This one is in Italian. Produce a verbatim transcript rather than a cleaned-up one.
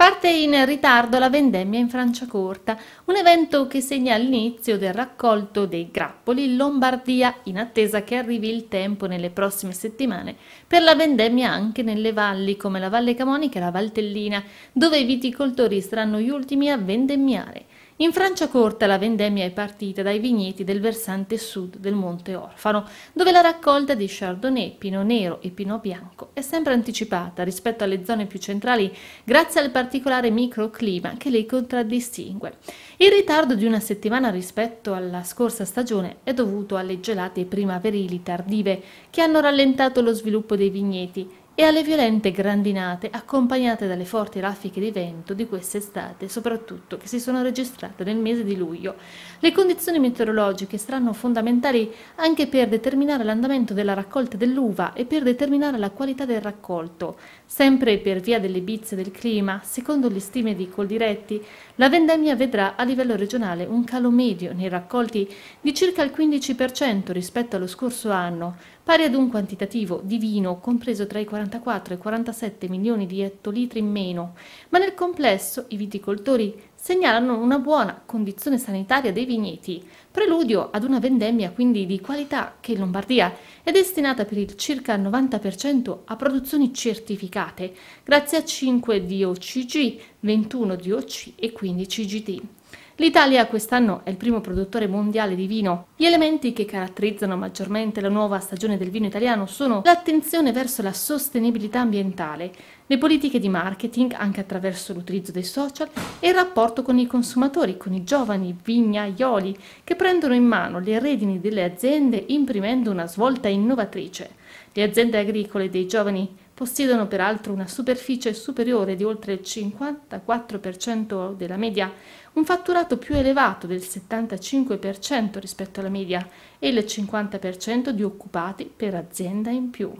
Parte in ritardo la vendemmia in Franciacorta, un evento che segna l'inizio del raccolto dei grappoli in Lombardia, in attesa che arrivi il tempo nelle prossime settimane per la vendemmia anche nelle valli come la Valle Camonica e la Valtellina, dove i viticoltori saranno gli ultimi a vendemmiare. In Franciacorta la vendemmia è partita dai vigneti del versante sud del Monte Orfano, dove la raccolta di Chardonnay, Pinot Nero e Pinot Bianco è sempre anticipata rispetto alle zone più centrali grazie al particolare microclima che le contraddistingue. Il ritardo di una settimana rispetto alla scorsa stagione è dovuto alle gelate primaverili tardive che hanno rallentato lo sviluppo dei vigneti e alle violente grandinate accompagnate dalle forti raffiche di vento di quest'estate, soprattutto che si sono registrate nel mese di luglio. Le condizioni meteorologiche saranno fondamentali anche per determinare l'andamento della raccolta dell'uva e per determinare la qualità del raccolto. Sempre per via delle bizze del clima, secondo le stime di Coldiretti, la vendemmia vedrà a livello regionale un calo medio nei raccolti di circa il quindici per cento rispetto allo scorso anno, pari ad un quantitativo di vino compreso tra i quarantaquattro e i quarantasette milioni di ettolitri in meno, ma nel complesso i viticoltori segnalano una buona condizione sanitaria dei vigneti, preludio ad una vendemmia quindi di qualità che in Lombardia è destinata per il circa novanta per cento a produzioni certificate, grazie a cinque D O C G, ventuno D O C e quindici G T. L'Italia quest'anno è il primo produttore mondiale di vino. Gli elementi che caratterizzano maggiormente la nuova stagione del vino italiano sono l'attenzione verso la sostenibilità ambientale, le politiche di marketing anche attraverso l'utilizzo dei social e il rapporto con i consumatori, con i giovani vignaioli che prendono in mano le redini delle aziende imprimendo una svolta innovatrice. Le aziende agricole dei giovani possiedono peraltro una superficie superiore di oltre il cinquantaquattro per cento della media, un fatturato più elevato del settantacinque per cento rispetto alla media e il cinquanta per cento di occupati per azienda in più.